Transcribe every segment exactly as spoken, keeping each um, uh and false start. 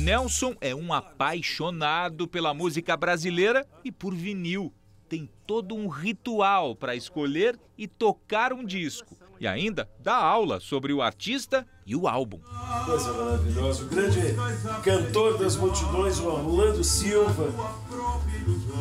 Nelson é um apaixonado pela música brasileira e por vinil. Tem todo um ritual para escolher e tocar um disco. E ainda dá aula sobre o artista e o álbum. Coisa maravilhosa. O grande cantor das multidões, o Orlando Silva,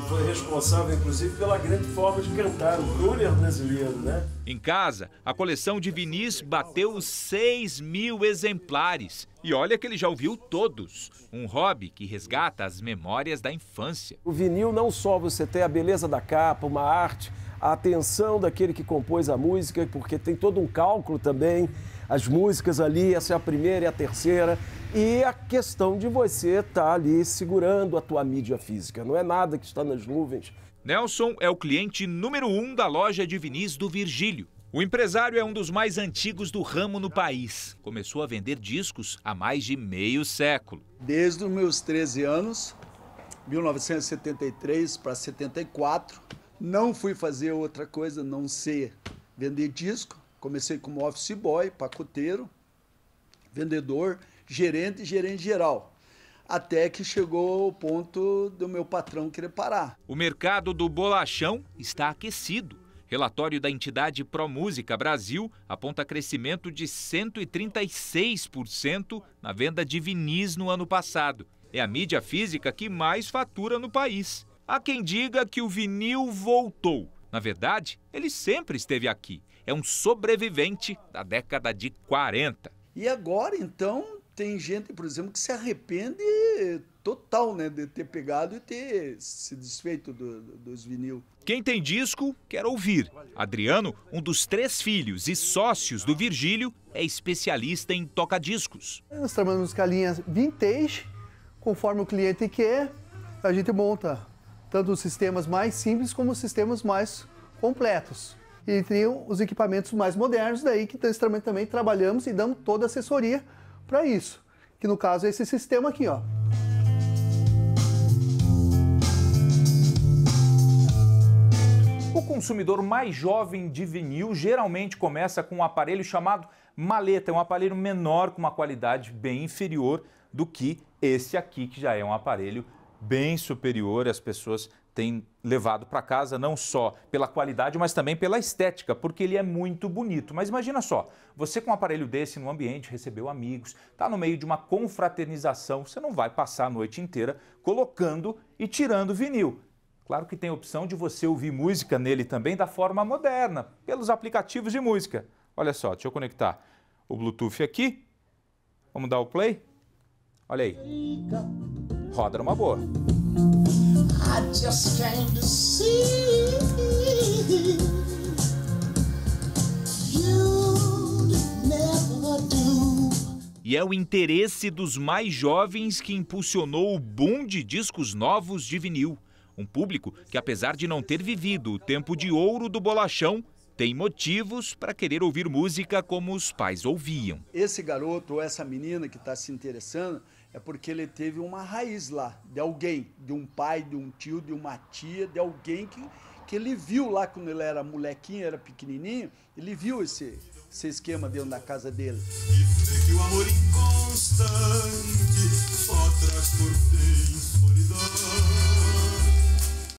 foi responsável, inclusive, pela grande forma de cantar o crooner brasileiro, né? Em casa, a coleção de vinis bateu os seis mil exemplares. E olha que ele já ouviu todos. Um hobby que resgata as memórias da infância. O vinil, não só você tem a beleza da capa, uma arte, a atenção daquele que compôs a música, porque tem todo um cálculo também, as músicas ali, essa é a primeira e a terceira, e a questão de você estar ali segurando a tua mídia física, não é nada que está nas nuvens. Nelson é o cliente número um da loja de vinis do Virgílio. O empresário é um dos mais antigos do ramo no país. Começou a vender discos há mais de meio século. Desde os meus treze anos, mil novecentos e setenta e três para setenta e quatro, não fui fazer outra coisa, não ser vender disco. Comecei como office boy, pacoteiro, vendedor, gerente e gerente geral. Até que chegou o ponto do meu patrão querer parar. O mercado do bolachão está aquecido. Relatório da entidade Pro Música Brasil aponta crescimento de cento e trinta e seis por cento na venda de vinis no ano passado. É a mídia física que mais fatura no país. Há quem diga que o vinil voltou. Na verdade, ele sempre esteve aqui. É um sobrevivente da década de quarenta. E agora, então, tem gente, por exemplo, que se arrepende total, né, de ter pegado e ter se desfeito do, dos vinil. Quem tem disco, quer ouvir. Adriano, um dos três filhos e sócios do Virgílio, é especialista em toca-discos. Nós trabalhamos com a linha vintage, conforme o cliente quer, a gente monta tanto os sistemas mais simples como os sistemas mais completos. E tem os equipamentos mais modernos daí que também trabalhamos e damos toda a assessoria para isso, que no caso é esse sistema aqui, ó. O consumidor mais jovem de vinil geralmente começa com um aparelho chamado maleta, é um aparelho menor com uma qualidade bem inferior do que esse aqui, que já é um aparelho bem superior. As pessoas têm levado para casa não só pela qualidade, mas também pela estética, porque ele é muito bonito. Mas imagina só, você com um aparelho desse no ambiente, recebeu amigos, está no meio de uma confraternização, você não vai passar a noite inteira colocando e tirando vinil. Claro que tem a opção de você ouvir música nele também da forma moderna, pelos aplicativos de música. Olha só, deixa eu conectar o Bluetooth aqui, vamos dar o play, olha aí. Roda numa boa. I just came to see you never do. E é o interesse dos mais jovens que impulsionou o boom de discos novos de vinil. Um público que, apesar de não ter vivido o tempo de ouro do bolachão, tem motivos para querer ouvir música como os pais ouviam. Esse garoto ou essa menina que está se interessando é porque ele teve uma raiz lá, de alguém, de um pai, de um tio, de uma tia, de alguém que, que ele viu lá quando ele era molequinho, era pequenininho, ele viu esse, esse esquema dentro da casa dele. E o amor inconstante só traz por fim solidão.